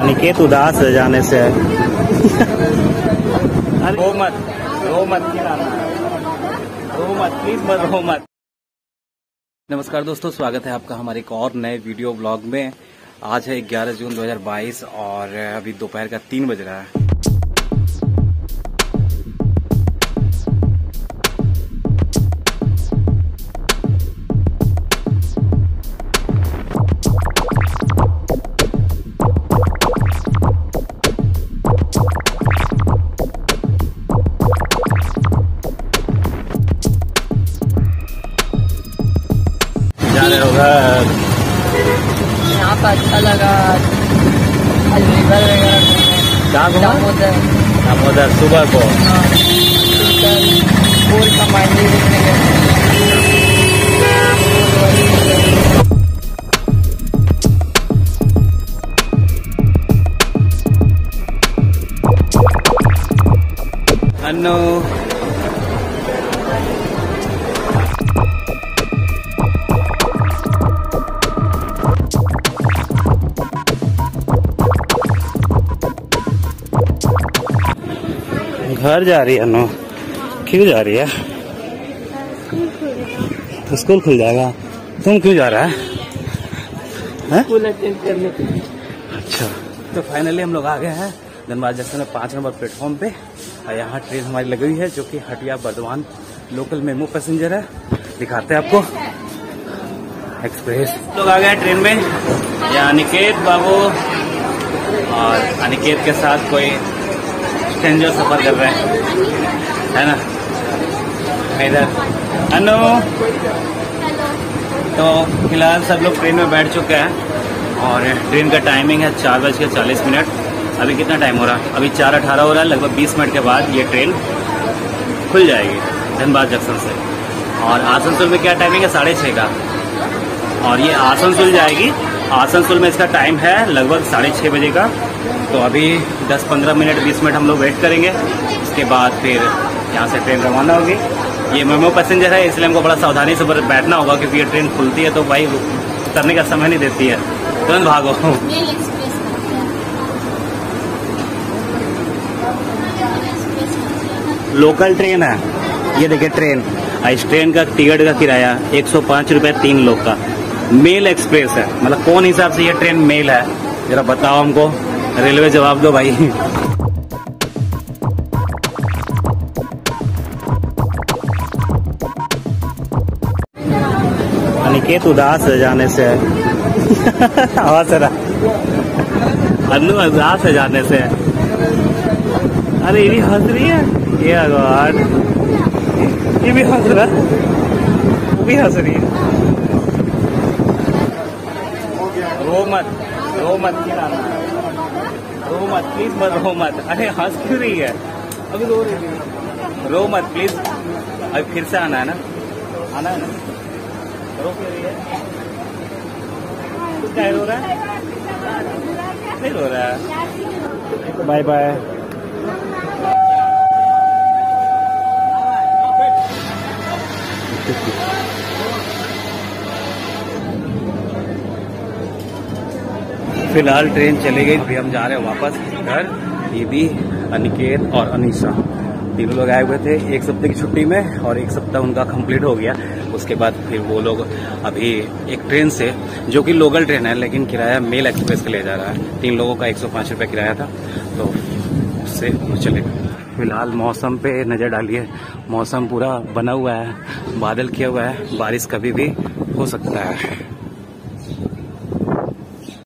अनिकेत उदास हो जाने से रो मत। नमस्कार दोस्तों, स्वागत है आपका हमारे एक और नए वीडियो ब्लॉग में। आज है 11 जून 2022 और अभी दोपहर का 3 बज रहा है। यहाँ पर अच्छा लगा दामोदर सुबह को का मंदिर देखने गए। अन्नू घर जा रही है। नो क्यों जा रही है? स्कूल खुल जाएगा। तुम क्यों जा रहा है? स्कूल अटेंड करने के लिए। अच्छा, तो फाइनली हम लोग आ गए हैं धनबाद जंक्शन में 5 नंबर प्लेटफॉर्म पे। और यहाँ ट्रेन हमारी लगी हुई है जो कि Hatia Bardhaman local MEMU passenger है। दिखाते हैं आपको एक्सप्रेस। लोग आ गए हैं ट्रेन में। यहाँ अनिकेत बाबू और अनिकेत के साथ कोई स्ट्रेंजर सफर कर रहे हैं, है ना? इधर अनु तो फिलहाल सब लोग ट्रेन में बैठ चुके हैं और ट्रेन का टाइमिंग है 4:40। अभी कितना टाइम हो रहा है? अभी 4:18 हो रहा है। लगभग 20 मिनट के बाद ये ट्रेन खुल जाएगी धनबाद जंक्शन से। और आसनसोल में क्या टाइमिंग है? 6:30 का। और ये आसनसोल जाएगी। आसनसोल में इसका टाइम है लगभग 6:30 बजे का। तो अभी 10-15 मिनट 20 मिनट हम लोग वेट करेंगे, इसके बाद फिर यहाँ से ट्रेन रवाना होगी। ये मेमो पैसेंजर है इसलिए हमको बड़ा सावधानी से बैठना होगा क्योंकि ये ट्रेन खुलती है तो भाई उतरने का समय नहीं देती है, तुरंत भागो। लोकल ट्रेन है ये। देखिए ट्रेन, इस ट्रेन का टिकट का किराया 105 रुपये 3 लोग का। मेल एक्सप्रेस है, मतलब कौन हिसाब से ये ट्रेन मेल है जरा बताओ हमको। रेलवे जवाब दो भाई। अनिकेत उदास हो जाने से आवाज आ रहा। अन्नू उदास हो जाने से। अरे ये भी हंस रही है। ये भगवान, ये भी हंस रहा, वो भी हंस रही है। रो मत प्लीज। अरे हंस क्यों रही है? अभी रो रही है। रो मत प्लीज। अभी फिर से आना है ना, आना है ना। रो क्यों रही है? क्या रो रहा है? नहीं रो रहा है। Bye bye. फिलहाल ट्रेन चली गई। अभी हम जा रहे हैं वापस घर। दीदी, अनिकेत और अनीशा तीनों लोग आए हुए थे 1 सप्ताह की छुट्टी में और 1 सप्ताह उनका कंप्लीट हो गया। उसके बाद फिर वो लोग अभी एक ट्रेन से जो कि लोकल ट्रेन है लेकिन किराया मेल एक्सप्रेस के लिए जा रहा है। 3 लोगों का 105 रुपये किराया था तो उससे चले। फिलहाल मौसम पे नज़र डालिए। मौसम पूरा बना हुआ है, बादल किया हुआ है, बारिश कभी भी हो सकता है।